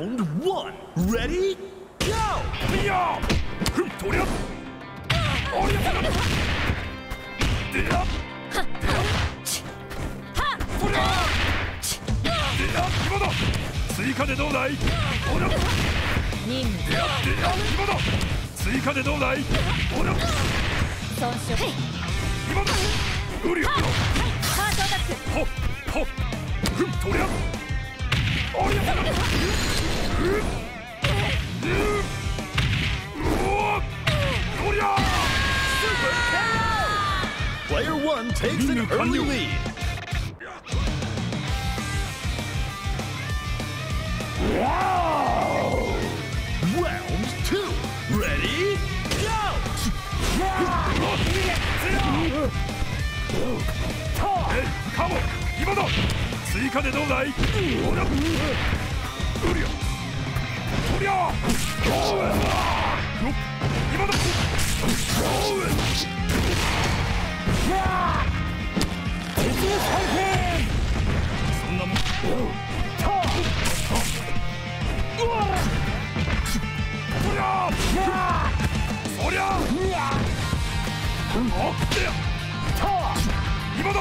round one. Ready? Go! Player one takes an early lead. Wow! Round two. Ready? Go! 追加でどうだい？おら。うりゃ。おりゃ。おう。今だ。おう。やあ。敵対戦。そんなもん。た。うわ。おりゃ。やあ。おりゃ。うわ。おってや。た。今だ。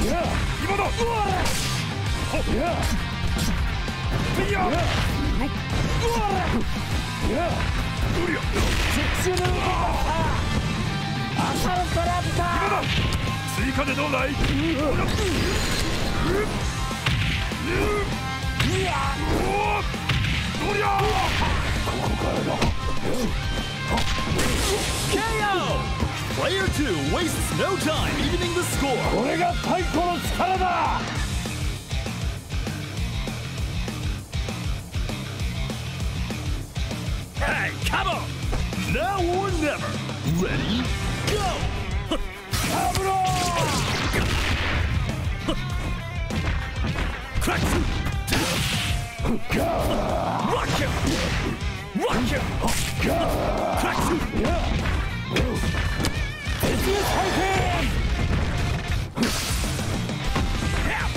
KO! Player 2 wastes no time evening the score. Hey, come on! Now or never. Ready? Go! Crack! Rock him! Rock him! Crack!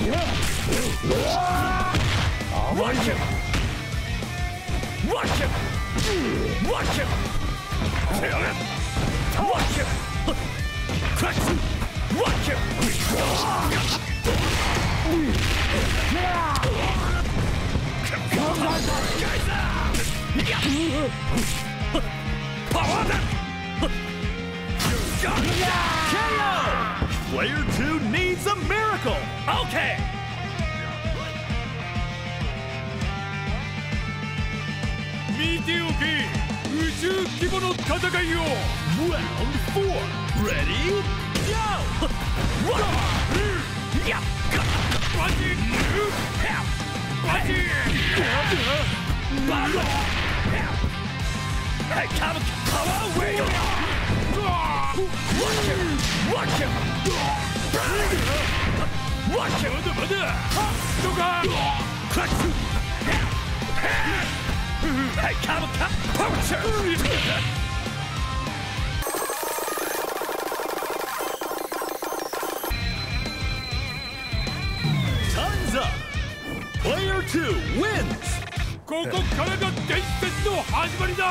Watch him! Watch him! Watch him! Kill him! Watch him! Crack him! Watch him! Power that! KO! Player 2 needs a miracle! Okay! Round 4, ready, go! Watch him! Hey, come on, poacher! Time's up! Player 2 wins! ここからが伝説の始まりだ!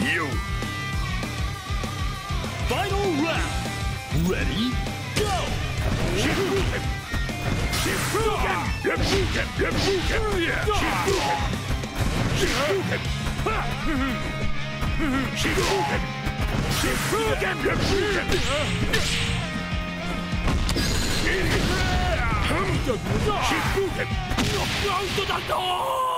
You! Final round! Ready? Go! She's broken!